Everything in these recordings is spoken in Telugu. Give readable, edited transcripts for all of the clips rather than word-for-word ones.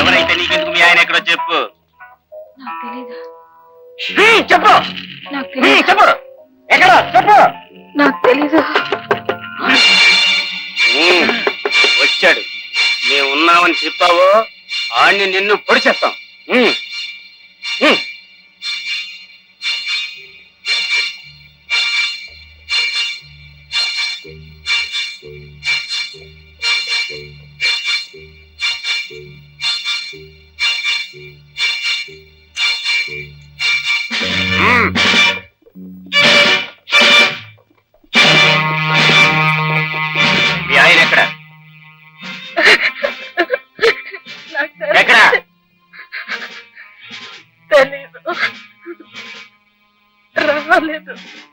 ఎవరైతే నీకెందుకు మీ ఆయన ఎక్కడో చెప్పు. నాకు తెలీదా? చెప్పు చెప్పు ఎక్కడ చెప్పు. నాకు తెలీదు. వచ్చాడు మేము ఉన్నామని చెప్పావో ఆడిని నిన్ను పొడి చేస్తాం.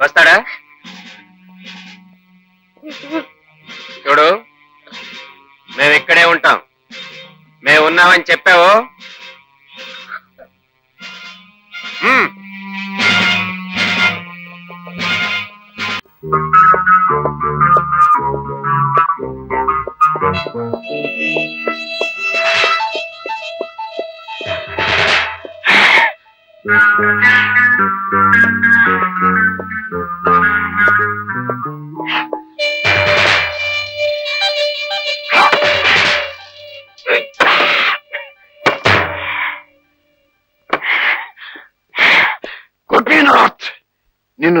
వస్తాడా చూడు, మేము ఇక్కడే ఉంటాం. మేము ఉన్నామని చెప్పావు. నిన్ను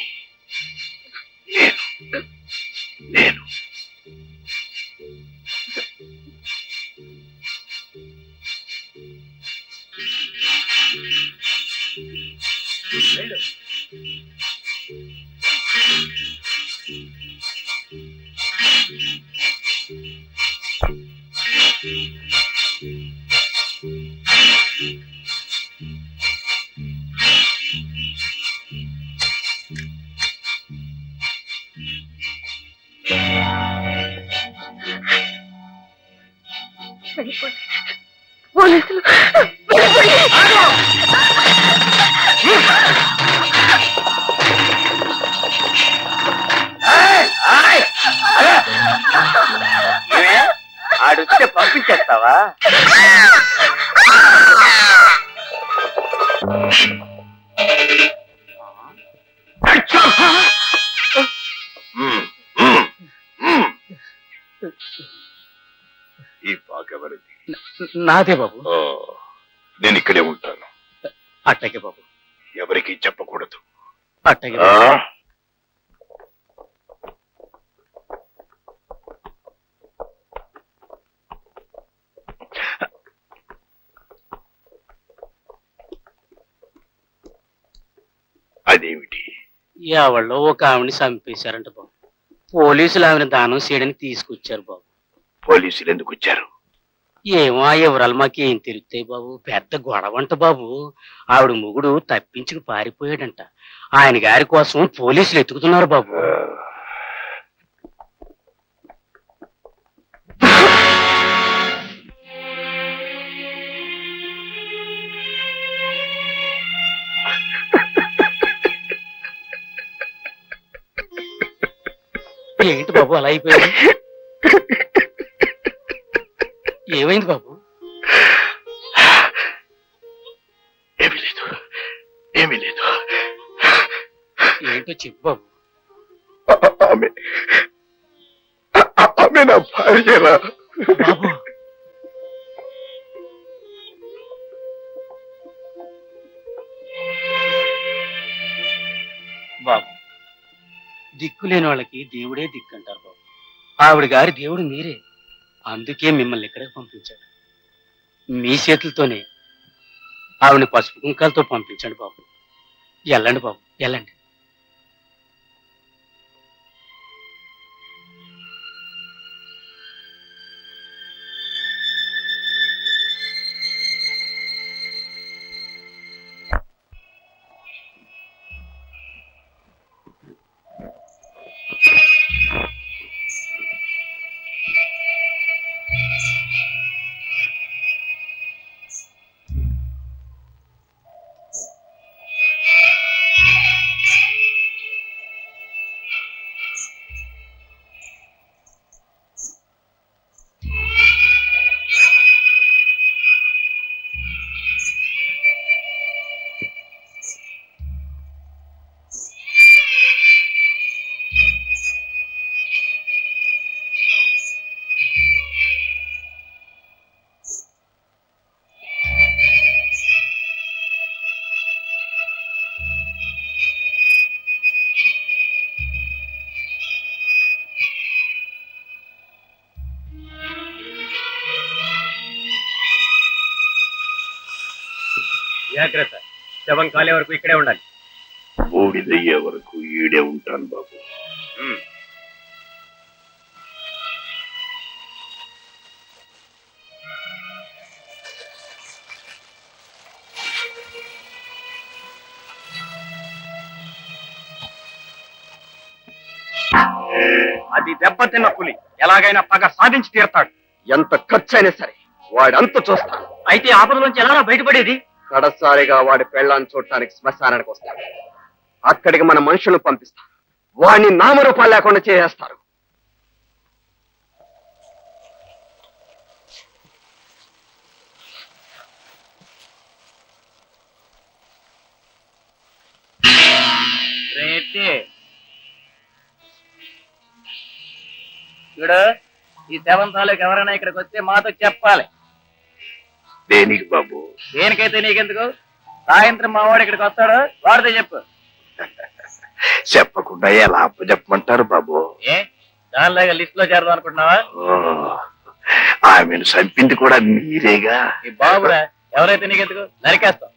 నేను నేను పంపించేస్తావా? ఈ బాగవరది నాదే బాబు. నేను ఇక్కడే ఉంటాను. అట్టగే బాబు. ఎవరికి చెప్పకూడదు. అట్టగే. అదేమిటి? ఎవళ్ళో ఒక ఆవిడని చంపేశారంట బాబు. పోలీసులు ఆవిడ దానం చేయడానికి తీసుకొచ్చారు బాబు. పోలీసులు ఎందుకు వచ్చారు? ఏమో ఎవరాలు మాకేం తిరుగుతాయి బాబు. పెద్ద గొడవ అంట బాబు. ఆవిడ మొగుడు తప్పించుకు పారిపోయాడంట. ఆయన గారి కోసం పోలీసులు ఎత్తుకుతున్నారు బాబు. ఏంటి బాబు అలా అయిపోయింది? ఏమైంది బాబు? ఏమీ లేదు, ఏమీ లేదు. ఏంటో చెప్పు బాబు. ఆమె నా భార్యరా బాబు. దిక్కు లేని వాళ్ళకి దేవుడే దిక్కు అంటారు బాబు. ఆవిడ గారి దేవుడు మీరే. అందుకే మిమ్మల్ని ఇక్కడికి పంపించాడు. మీ చేతులతోనే ఆవిడ పసుపు కుంకాలతో పంపించండి బాబు. వెళ్ళండి బాబు, వెళ్ళండి. జాగ్రత్త. శవం కాలే వరకు ఇక్కడే ఉండాలి. భోగి దిగే వరకు ఈడే ఉంటాను బాబు. అది దెబ్బతిన్న పులి ఎలాగైనా పగ సాధించి తీరతాడు. ఎంత ఖర్చు అయినా సరే వాడంతా చూస్తాడు. అయితే ఆపదలోంచి ఎలా బయటపడేది? కడసారిగా వాడి పెళ్ళాన్ని చూడటానికి శ్మశానానికి వస్తాడు. అక్కడికి మన మనుషులను పంపిస్తాం. వాడిని నామరూపాలు లేకుండా చేసేస్తారు. చూడు, ఈ దేవంతాలకు ఎవరైనా ఇక్కడికి వస్తే మాతో చెప్పాలి. దేనికి బాబు? దేనికైతే నీకెందుకు? సాయంత్రం మావాడు ఇక్కడికి వస్తాడు, వాడితే చెప్పు. చెప్పకుండా ఎలా అప్పు చెప్పమంటారు బాబు? ఏ దానిలాగా లిస్ట్ లో చేరదాం అనుకుంటున్నావా? ఆమెను చంపింది కూడా మీరేగా. ఈ బాబురా, ఎవరైతే నీకెందుకు, నరికేస్తాం.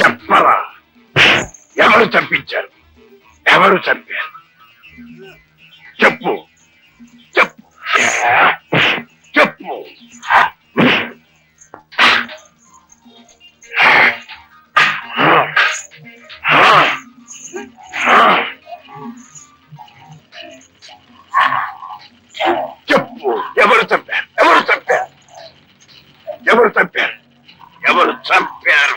చెప్పరా ఎవరు చంపించారు? ఎవరు చంపారు? చెప్పు చెప్పు చెప్పు. చెప్పు ఎవరు చంపారు? ఎవరు చంపారు? ఎవరు చంపారు? ఎవరు చంపారు?